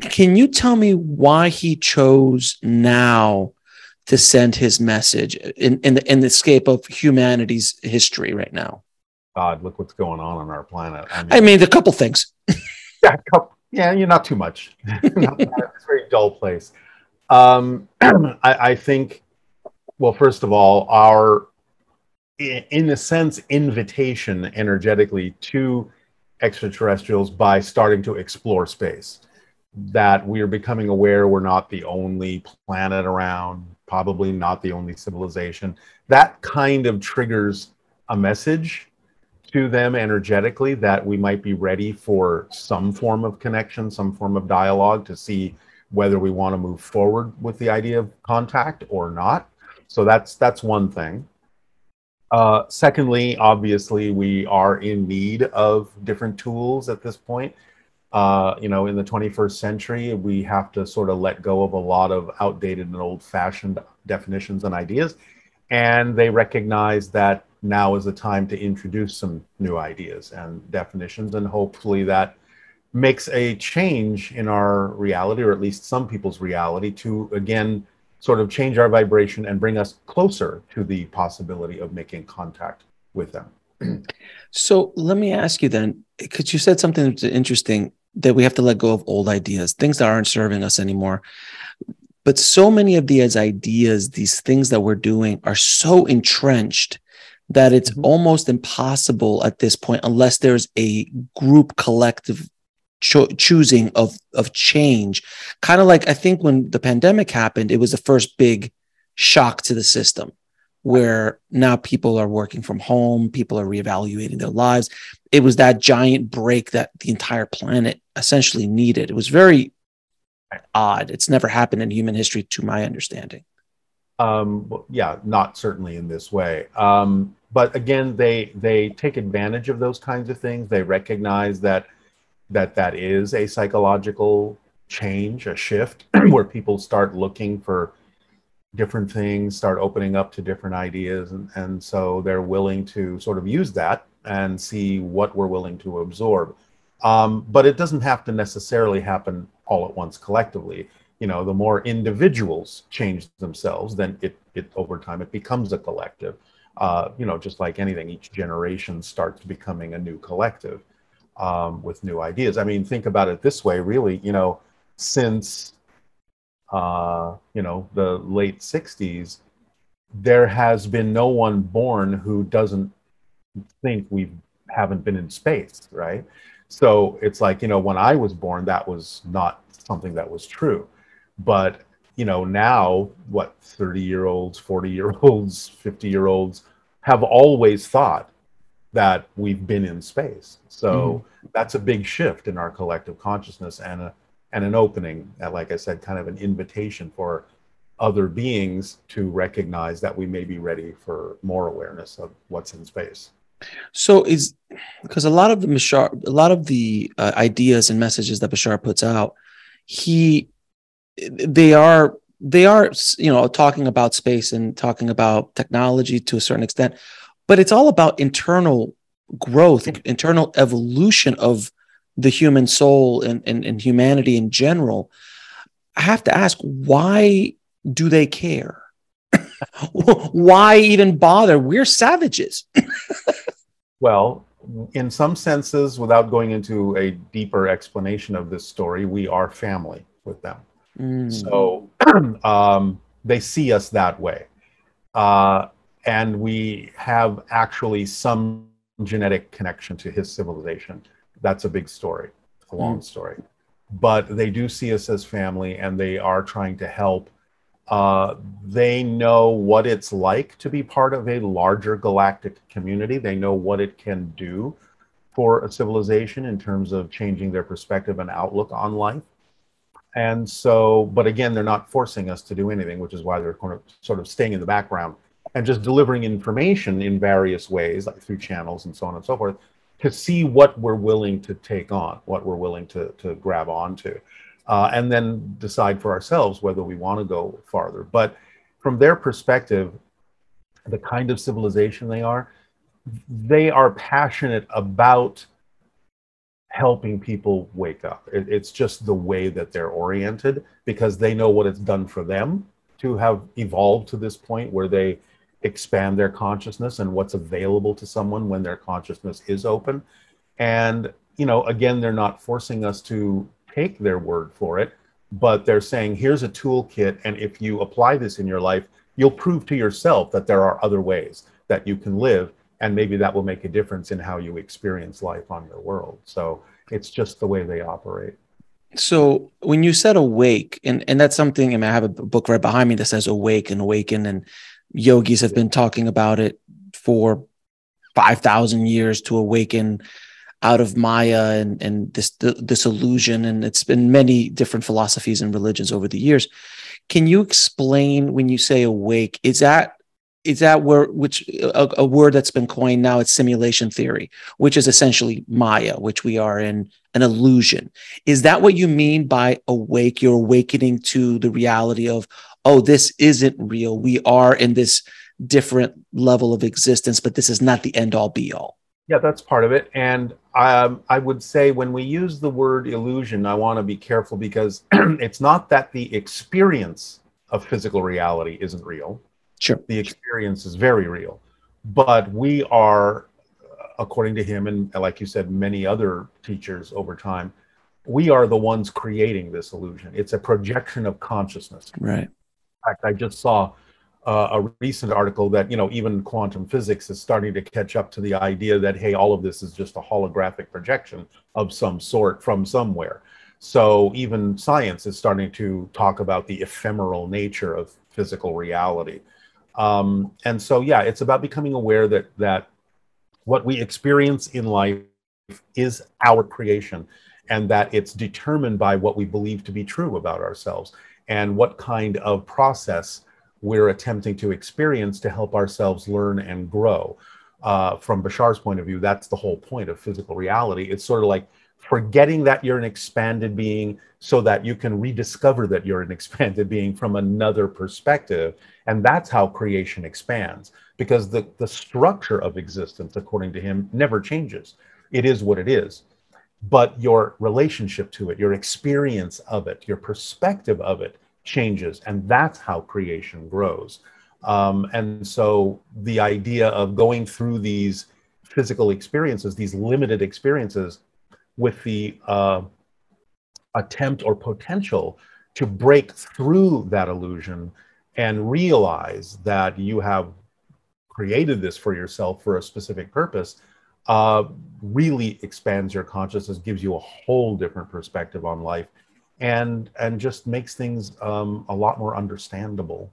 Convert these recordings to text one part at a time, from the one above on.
Can you tell me why he chose now to send his message in the scape of humanity's history right now? God, look what's going on our planet. I mean a couple things. Yeah, a couple. Yeah, you're not too much. It's a very dull place. I think, well, first of all, our, in a sense, invitation energetically to extraterrestrials by starting to explore space. That we are becoming aware we're not the only planet around, probably not the only civilization. That kind of triggers a message to them energetically that we might be ready for some form of connection, some form of dialogue to see whether we want to move forward with the idea of contact or not. So that's one thing. Secondly, obviously, we are in need of different tools at this point. You know, in the 21st century, we have to sort of let go of a lot of outdated and old-fashioned definitions and ideas. And they recognize that now is the time to introduce some new ideas and definitions. And hopefully that makes a change in our reality, or at least some people's reality, to, again, sort of change our vibration and bring us closer to the possibility of making contact with them. So let me ask you then, because you said something that's interesting, that we have to let go of old ideas, things that aren't serving us anymore. But so many of these ideas, these things that we're doing are so entrenched that it's almost impossible at this point, unless there's a group collective choosing of change. Kind of like, I think when the pandemic happened, it was the first big shock to the system, where now people are working from home, people are reevaluating their lives. It was that giant break that the entire planet essentially needed. It was very odd. It's never happened in human history, to my understanding. Yeah, not certainly in this way. But again, they take advantage of those kinds of things. They recognize that is a psychological change, a shift, where people start looking for different things, start opening up to different ideas. And so they're willing to sort of use that and see what we're willing to absorb. But it doesn't have to necessarily happen all at once collectively. You know, the more individuals change themselves, then it over time, it becomes a collective. You know, just like anything, each generation starts becoming a new collective with new ideas. I mean, think about it this way, really, you know, since, you know, the late 60s, there has been no one born who doesn't think we haven't been in space, right? So it's like, you know, when I was born, that was not something that was true. But, you know, now, what, 30-year-olds, 40-year-olds, 50-year-olds have always thought that we've been in space. So that's a big shift in our collective consciousness, and an opening, like I said, kind of an invitation for other beings to recognize that we may be ready for more awareness of what's in space. So is, because a lot of the ideas and messages that Bashar puts out, they are, you know, talking about space and talking about technology to a certain extent, but it's all about internal growth, internal evolution of the human soul and humanity in general. I have to ask, why do they care? Why even bother? We're savages. Well, in some senses, without going into a deeper explanation of this story, we are family with them. So they see us that way. And we have actually some genetic connection to his civilization. That's a big story, a long story. But they do see us as family, and they are trying to help. They know what it's like to be part of a larger galactic community. They know what it can do for a civilization in terms of changing their perspective and outlook on life. And so, but again, they're not forcing us to do anything, which is why they're sort of staying in the background and just delivering information in various ways, like through channels and so on and so forth, to see what we're willing to take on, what we're willing to grab onto, and then decide for ourselves whether we want to go farther. But from their perspective, the kind of civilization they are, they are passionate about helping people wake up. It's just the way that they're oriented, because they know what it's done for them to have evolved to this point where they expand their consciousness and what's available to someone when their consciousness is open. And, you know, again, they're not forcing us to take their word for it, but they're saying, here's a toolkit, and if you apply this in your life, you'll prove to yourself that there are other ways that you can live, and maybe that will make a difference in how you experience life on your world. So it's just the way they operate. So when you said awake, and that's something, I mean, I have a book right behind me that says awake and awaken, and yogis have been talking about it for 5,000 years, to awaken out of Maya and this illusion. And it's been many different philosophies and religions over the years. Can you explain, when you say awake, is that where, which a word that's been coined now, it's simulation theory, which is essentially Maya, which we are in an illusion. Is that what you mean by awake? You're awakening to the reality of, oh, this isn't real. We are in this different level of existence, but this is not the end all be all. Yeah, that's part of it. And I would say when we use the word illusion, I want to be careful, because it's not that the experience of physical reality isn't real. Sure. The experience is very real. But we are, according to him, and like you said, many other teachers over time, we are the ones creating this illusion. It's a projection of consciousness. Right. In fact, I just saw a recent article that, you know, even quantum physics is starting to catch up to the idea that, hey, all of this is just a holographic projection of some sort from somewhere. So even science is starting to talk about the ephemeral nature of physical reality. And so, yeah, it's about becoming aware that what we experience in life is our creation, and that it's determined by what we believe to be true about ourselves and what kind of process we're attempting to experience to help ourselves learn and grow. From Bashar's point of view, that's the whole point of physical reality. It's sort of like forgetting that you're an expanded being so that you can rediscover that you're an expanded being from another perspective. And that's how creation expands, because the structure of existence, according to him, never changes. It is what it is. But your relationship to it, your experience of it, your perspective of it changes. And that's how creation grows. And so the idea of going through these physical experiences, these limited experiences, with the attempt or potential to break through that illusion and realize that you have created this for yourself for a specific purpose, really expands your consciousness, gives you a whole different perspective on life, and just makes things a lot more understandable.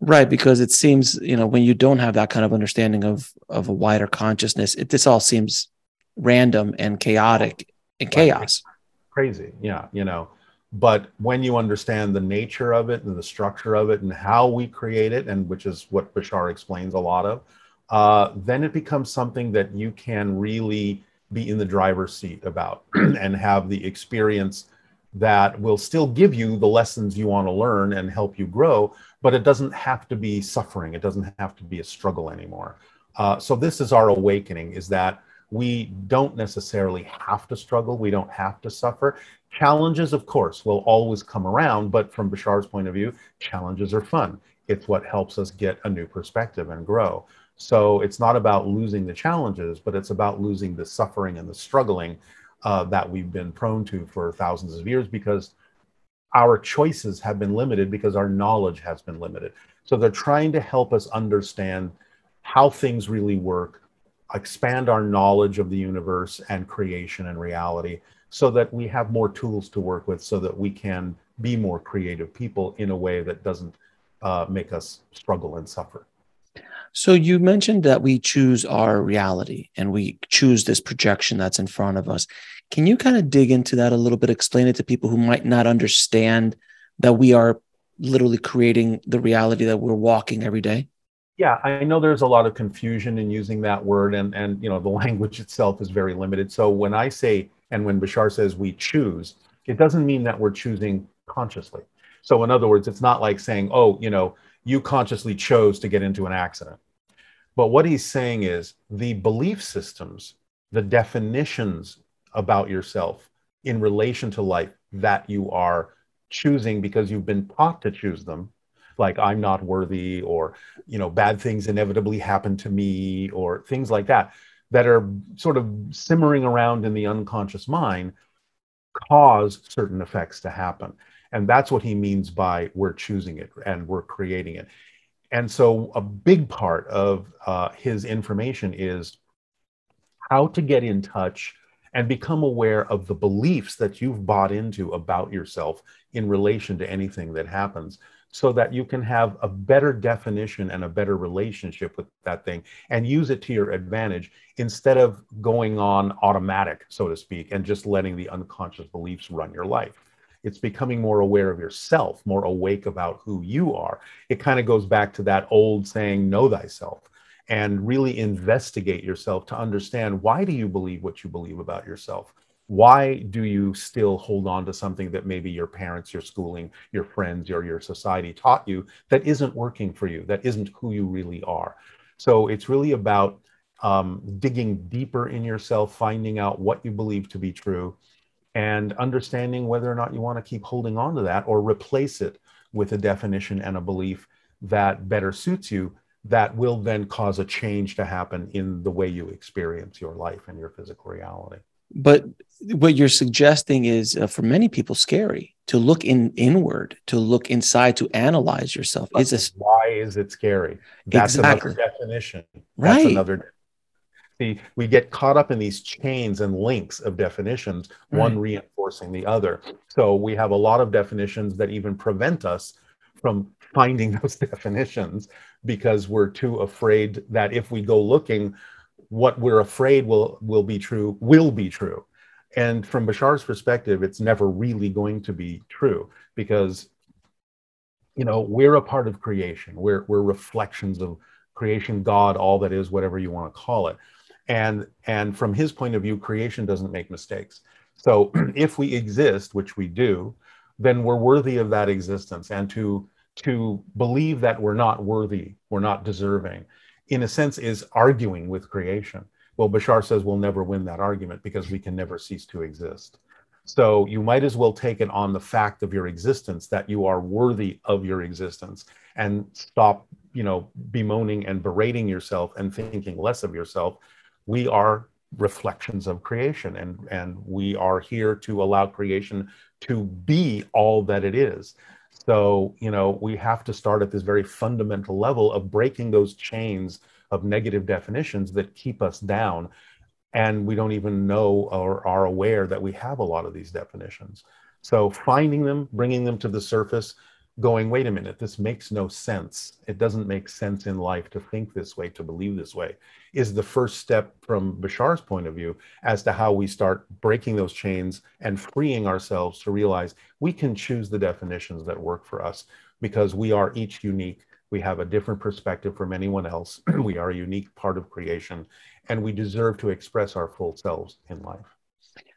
Right, because it seems, you know, when you don't have that kind of understanding of a wider consciousness, this all seems random and chaotic and chaos. Crazy. Yeah, you know, but when you understand the nature of it and the structure of it and how we create it, and which is what Bashar explains a lot of, then it becomes something that you can really be in the driver's seat about and have the experience that will still give you the lessons you want to learn and help you grow, but it doesn't have to be suffering. It doesn't have to be a struggle anymore. So this is our awakening, is that we don't necessarily have to struggle. We don't have to suffer. Challenges, of course, will always come around, but from Bashar's point of view, challenges are fun. It's what helps us get a new perspective and grow. So it's not about losing the challenges, but it's about losing the suffering and the struggling that we've been prone to for thousands of years, because our choices have been limited, because our knowledge has been limited. So they're trying to help us understand how things really work, expand our knowledge of the universe and creation and reality, so that we have more tools to work with, so that we can be more creative people in a way that doesn't make us struggle and suffer. So you mentioned that we choose our reality and we choose this projection that's in front of us. Can you kind of dig into that a little bit, explain it to people who might not understand that we are literally creating the reality that we're walking every day? Yeah, I know there's a lot of confusion in using that word, and you know, the language itself is very limited. So when I say, and when Bashar says we choose, it doesn't mean that we're choosing consciously. So in other words, it's not like saying, oh, you know, you consciously chose to get into an accident. But what he's saying is the belief systems, the definitions about yourself in relation to life that you are choosing because you've been taught to choose them, like I'm not worthy, or, you know, bad things inevitably happen to me, or things like that, that are sort of simmering around in the unconscious mind, cause certain effects to happen. And that's what he means by we're choosing it and we're creating it. And so a big part of his information is how to get in touch and become aware of the beliefs that you've bought into about yourself in relation to anything that happens, so that you can have a better definition and a better relationship with that thing and use it to your advantage, instead of going on automatic, so to speak, and just letting the unconscious beliefs run your life. It's becoming more aware of yourself, more awake about who you are. It kind of goes back to that old saying, know thyself, and really investigate yourself to understand, why do you believe what you believe about yourself? Why do you still hold on to something that maybe your parents, your schooling, your friends, or your society taught you that isn't working for you, that isn't who you really are? So it's really about digging deeper in yourself, finding out what you believe to be true, and understanding whether or not you want to keep holding on to that or replace it with a definition and a belief that better suits you, that will then cause a change to happen in the way you experience your life and your physical reality. But what you're suggesting is, for many people, scary to look inward, to look inside, to analyze yourself. But why is it scary? That's exactly. Another definition. Right. That's another. See, we get caught up in these chains and links of definitions, right, one reinforcing the other. So we have a lot of definitions that even prevent us from finding those definitions, because we're too afraid that if we go looking, what we're afraid will be true. And from Bashar's perspective, it's never really going to be true, because, you know, we're a part of creation. We're reflections of creation, God, all that is, whatever you want to call it. And from his point of view, creation doesn't make mistakes. So if we exist, which we do, then we're worthy of that existence. And to believe that we're not worthy, we're not deserving, in a sense, is arguing with creation. Well, Bashar says we'll never win that argument, because we can never cease to exist. So you might as well take it on the fact of your existence, that you are worthy of your existence, and stop, you know, bemoaning and berating yourself and thinking less of yourself. We are reflections of creation, and we are here to allow creation to be all that it is. So, you know, we have to start at this very fundamental level of breaking those chains of negative definitions that keep us down. And we don't even know or are aware that we have a lot of these definitions. So finding them, bringing them to the surface, going, wait a minute, this makes no sense. It doesn't make sense in life to think this way, to believe this way, is the first step from Bashar's point of view as to how we start breaking those chains and freeing ourselves to realize we can choose the definitions that work for us, because we are each unique. We have a different perspective from anyone else. We are a unique part of creation, and we deserve to express our full selves in life.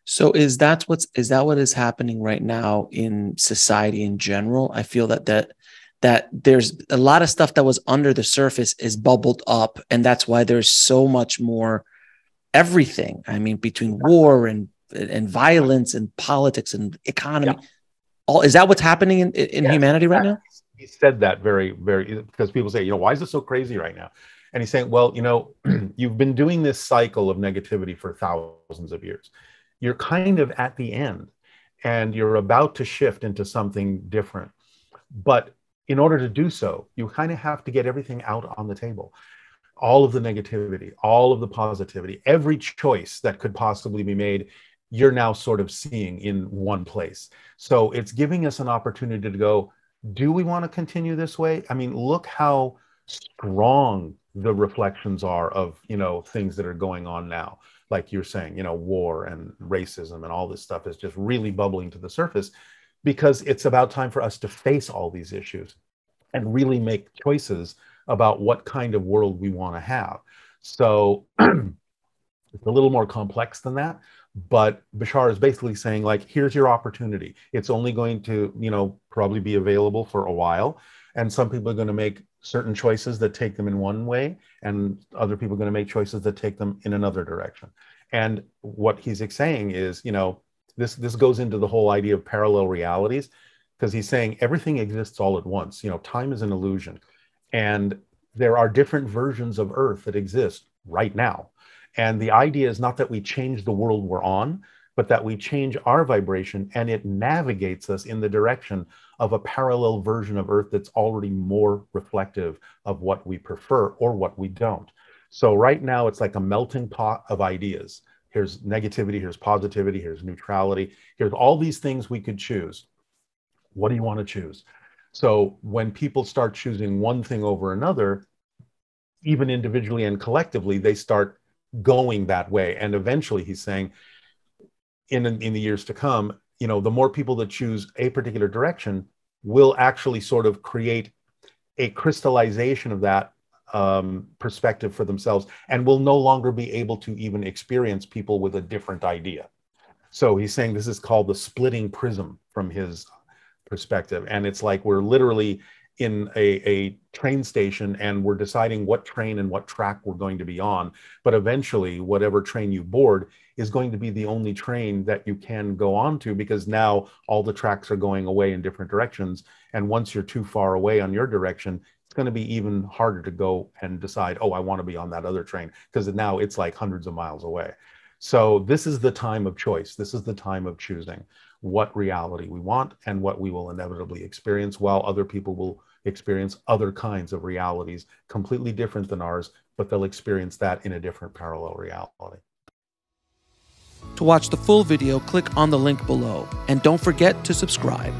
So is that what is happening right now in society in general? I feel that there's a lot of stuff that was under the surface is bubbled up, and that's why there's so much more everything. I mean, between war and violence and politics and economy, yeah. All is that what's happening in yeah, humanity right now? He said that very, very, because people say, you know, why is it so crazy right now? And he's saying, well, you know, you've been doing this cycle of negativity for thousands of years. You're kind of at the end, and you're about to shift into something different. But in order to do so, you kind of have to get everything out on the table. All of the negativity, all of the positivity, every choice that could possibly be made, you're now sort of seeing in one place. So it's giving us an opportunity to go, do we want to continue this way? I mean, look how strong the reflections are of, you know, things that are going on now. Like you're saying, you know, war and racism and all this stuff is just really bubbling to the surface, because it's about time for us to face all these issues and really make choices about what kind of world we want to have. So it's a little more complex than that, but Bashar is basically saying, like, here's your opportunity. It's only going to, you know, probably be available for a while. And some people are going to make certain choices that take them in one way, and other people are going to make choices that take them in another direction. And what he's saying is, you know, this goes into the whole idea of parallel realities, because he's saying everything exists all at once. You know, time is an illusion, and there are different versions of Earth that exist right now. And the idea is not that we change the world we're on, but that we change our vibration and it navigates us in the direction of a parallel version of Earth that's already more reflective of what we prefer or what we don't. So right now it's like a melting pot of ideas. Here's negativity, here's positivity, here's neutrality, here's all these things we could choose. What do you want to choose? So when people start choosing one thing over another, even individually and collectively, they start going that way. And eventually, he's saying, in the years to come, you know, the more people that choose a particular direction will actually sort of create a crystallization of that perspective for themselves, and will no longer be able to even experience people with a different idea. So he's saying this is called the splitting prism from his perspective. And it's like we're literally in a train station and we're deciding what train and what track we're going to be on. But eventually, whatever train you board is going to be the only train that you can go on to, because now all the tracks are going away in different directions. And once you're too far away on your direction, it's going to be even harder to go and decide, oh, I want to be on that other train, because now it's like hundreds of miles away. So this is the time of choice. This is the time of choosing what reality we want and what we will inevitably experience, while other people will experience other kinds of realities completely different than ours, but they'll experience that in a different parallel reality. To watch the full video, click on the link below, and don't forget to subscribe.